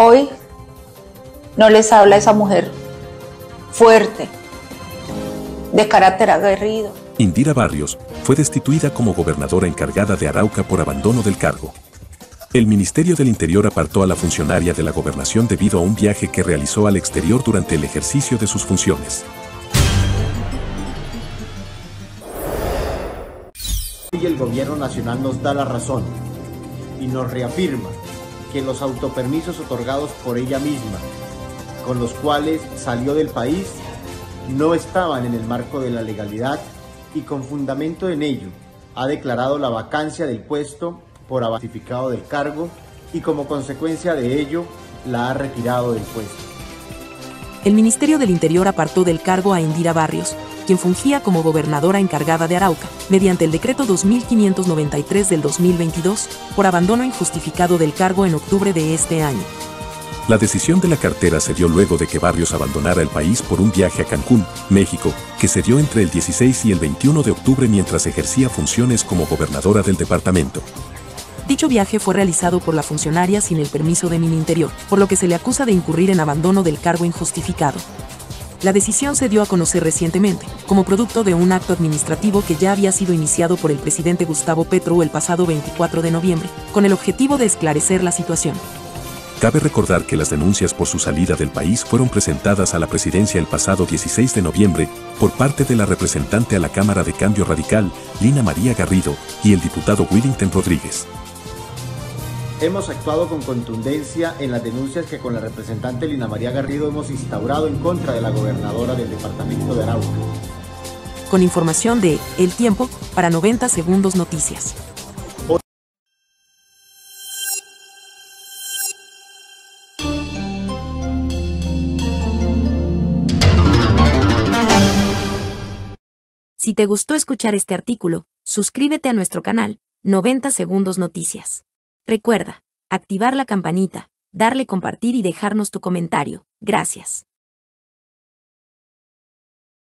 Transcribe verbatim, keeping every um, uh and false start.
hoy no les habla esa mujer fuerte, de carácter aguerrido. Indira Barrios fue destituida como gobernadora encargada de Arauca por abandono del cargo. El Ministerio del Interior apartó a la funcionaria de la gobernación debido a un viaje que realizó al exterior durante el ejercicio de sus funciones. Y el gobierno nacional nos da la razón y nos reafirma que los autopermisos otorgados por ella misma, con los cuales salió del país, no estaban en el marco de la legalidad y con fundamento en ello ha declarado la vacancia del puesto por abatificado del cargo y como consecuencia de ello la ha retirado del puesto. El Ministerio del Interior apartó del cargo a Indira Barrios, quien fungía como gobernadora encargada de Arauca, mediante el Decreto dos mil quinientos noventa y tres del dos mil veintidós, por abandono injustificado del cargo en octubre de este año. La decisión de la cartera se dio luego de que Barrios abandonara el país por un viaje a Cancún, México, que se dio entre el dieciséis y el veintiuno de octubre mientras ejercía funciones como gobernadora del departamento. Dicho viaje fue realizado por la funcionaria sin el permiso de Ministerio, por lo que se le acusa de incurrir en abandono del cargo injustificado. La decisión se dio a conocer recientemente, como producto de un acto administrativo que ya había sido iniciado por el presidente Gustavo Petro el pasado veinticuatro de noviembre, con el objetivo de esclarecer la situación. Cabe recordar que las denuncias por su salida del país fueron presentadas a la presidencia el pasado dieciséis de noviembre por parte de la representante a la Cámara de Cambio Radical, Lina María Garrido, y el diputado Wilinton Rodríguez. Hemos actuado con contundencia en las denuncias que con la representante Lina María Garrido hemos instaurado en contra de la gobernadora del departamento de Arauca. Con información de El Tiempo, para noventa Segundos Noticias. Si te gustó escuchar este artículo, suscríbete a nuestro canal, noventa Segundos Noticias. Recuerda, activar la campanita, darle compartir y dejarnos tu comentario. Gracias.